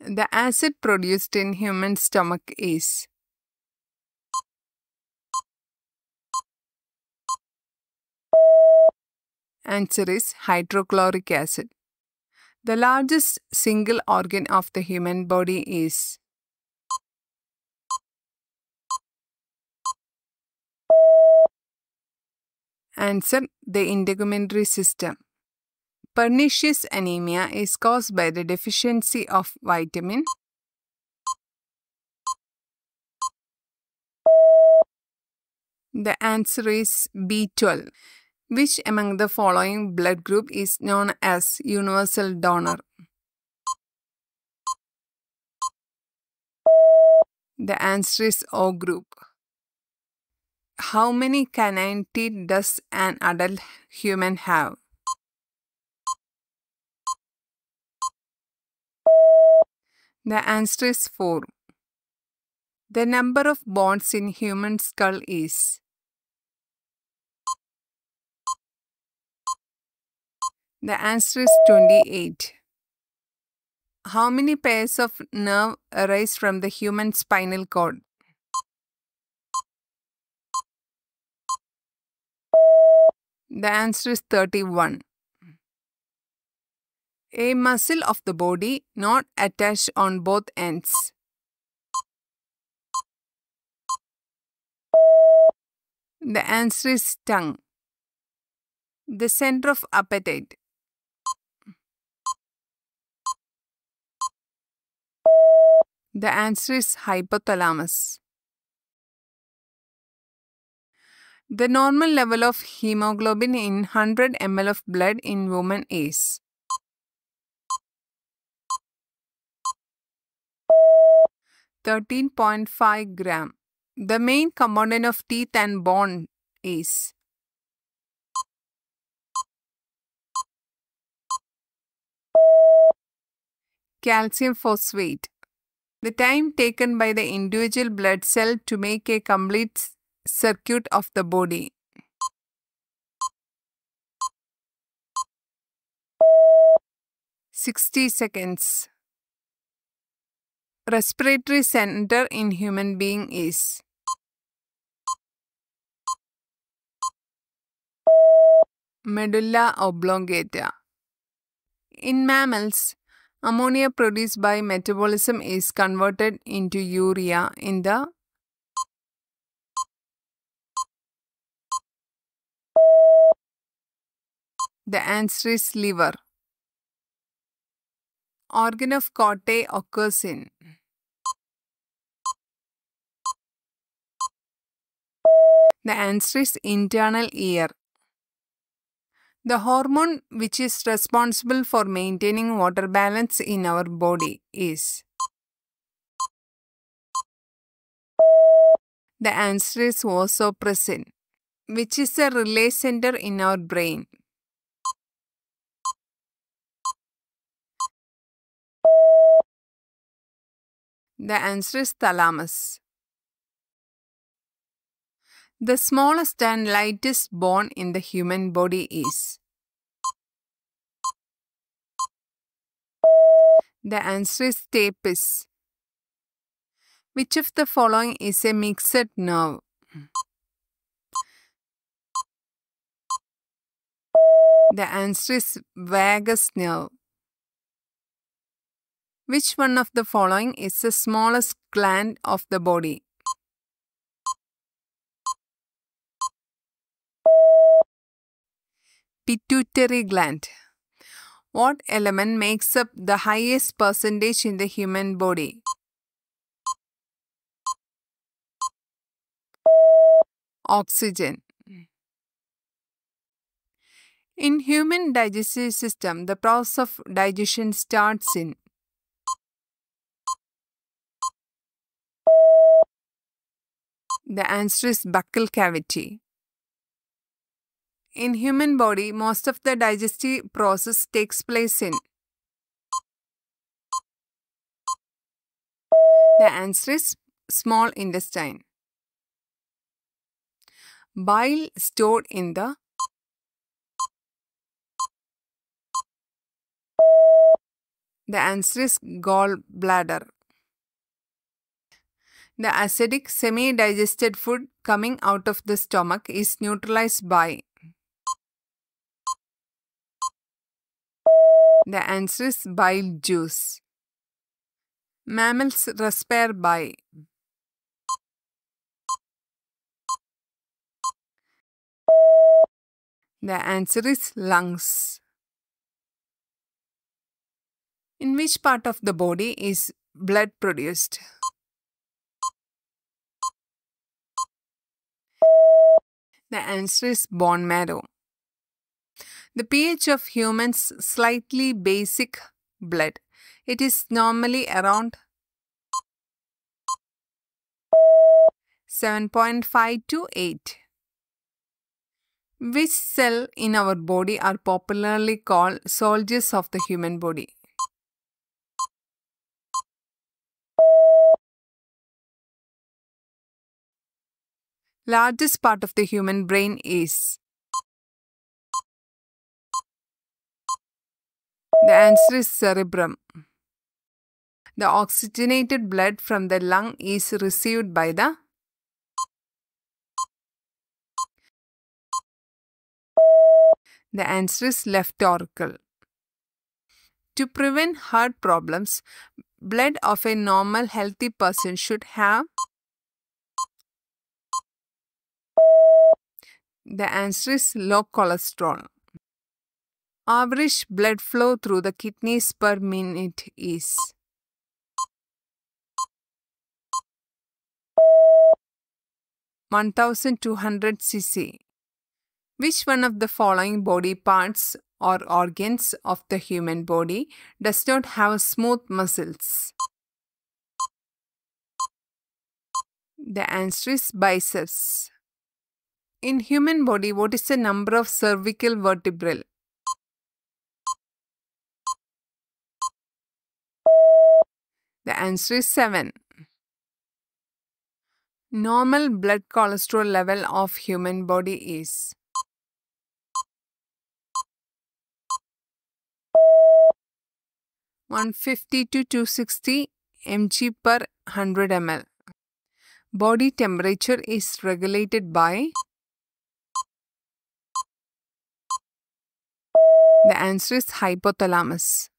the acid produced in human stomach is. Answer is hydrochloric acid. The largest single organ of the human body is. Answer, the integumentary system. Pernicious anemia is caused by the deficiency of vitamin . The answer is B12. Which among the following blood group is known as universal donor? The answer is O group. How many canine teeth does an adult human have? The answer is 4. The number of bones in human skull is. The answer is 28. How many pairs of nerves arise from the human spinal cord? The answer is 31. A muscle of the body not attached on both ends. The answer is tongue. The center of appetite. The answer is hypothalamus. The normal level of hemoglobin in 100 ml of blood in women is. (13.5 grams). The main component of teeth and bone is. Calcium phosphate. The time taken by the individual blood cell to make a complete circuit of the body. (60 seconds). Respiratory center in human being is. Medulla oblongata. In mammals, ammonia produced by metabolism is converted into urea in the answer is liver. Organ of Cotte occurs in. The answer is internal ear. The hormone which is responsible for maintaining water balance in our body is. The answer is vasopressin, which is a relay center in our brain. The answer is thalamus. The smallest and lightest bone in the human body is. The answer is stapes. Which of the following is a mixed nerve? The answer is vagus nerve. Which one of the following is the smallest gland of the body? Pituitary gland. What element makes up the highest percentage in the human body? Oxygen. In human digestive system, the process of digestion starts in. The answer is buccal cavity. In human body, most of the digestive process takes place in. The answer is small intestine. Bile stored in the. The answer is gallbladder. The acidic semi-digested food coming out of the stomach is neutralized by. The answer is bile juice. Mammals respire by. The answer is lungs. In which part of the body is blood produced? The answer is bone marrow. The pH of humans slightly basic blood. It is normally around 7.5 to 8. Which cell in our body are popularly called soldiers of the human body? Largest part of the human brain is. The answer is cerebrum. The oxygenated blood from the lung is received by the. The answer is left auricle. To prevent heart problems, blood of a normal healthy person should have. The answer is low cholesterol. Average blood flow through the kidneys per minute is. (1,200 cc). Which one of the following body parts or organs of the human body does not have smooth muscles? The answer is biceps. In human body, what is the number of cervical vertebrae? The answer is 7. Normal blood cholesterol level of human body is. (150 to 260 mg/100 ml). Body temperature is regulated by. The answer is hypothalamus.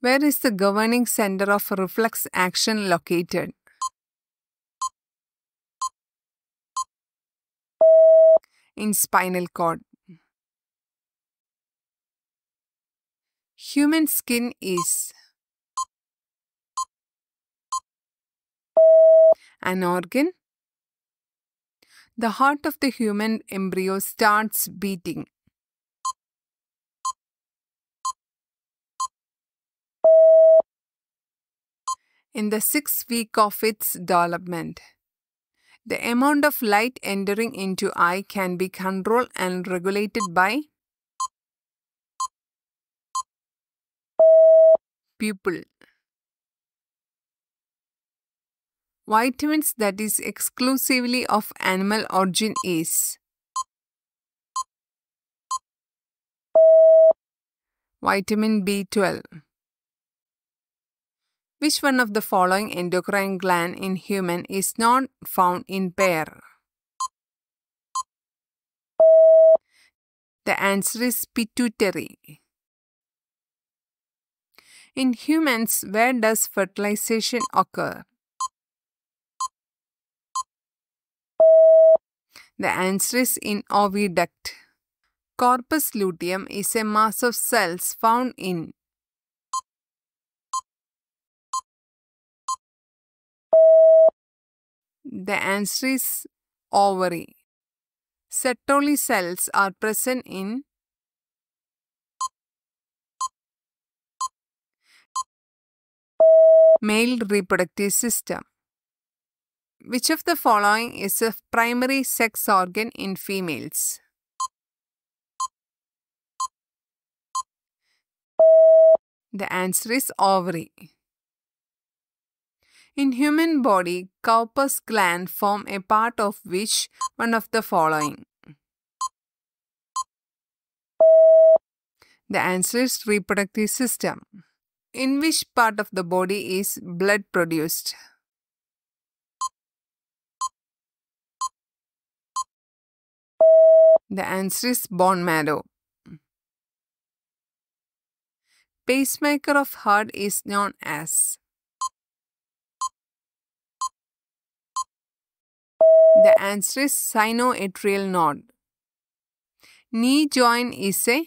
Where is the governing center of reflex action located? In spinal cord. Human skin is an organ. The heart of the human embryo starts beating. In the 6th week of its development, the amount of light entering into eye can be controlled and regulated by pupil. Vitamins that is exclusively of animal origin is vitamin B12. Which one of the following endocrine gland in human is not found in pear? The answer is pituitary. In humans, where does fertilization occur? The answer is in oviduct. Corpus luteum is a mass of cells found in. The answer is ovary. Sertoli cells are present in. Male reproductive system. Which of the following is a primary sex organ in females? The answer is ovary. In human body, Cowper's gland form a part of which one of the following? The answer is reproductive system. In which part of the body is blood produced? The answer is bone marrow. Pacemaker of heart is known as. The answer is sinoatrial node. Knee joint is a.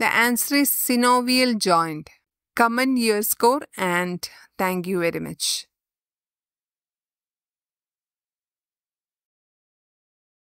The answer is synovial joint. Comment your score and thank you very much.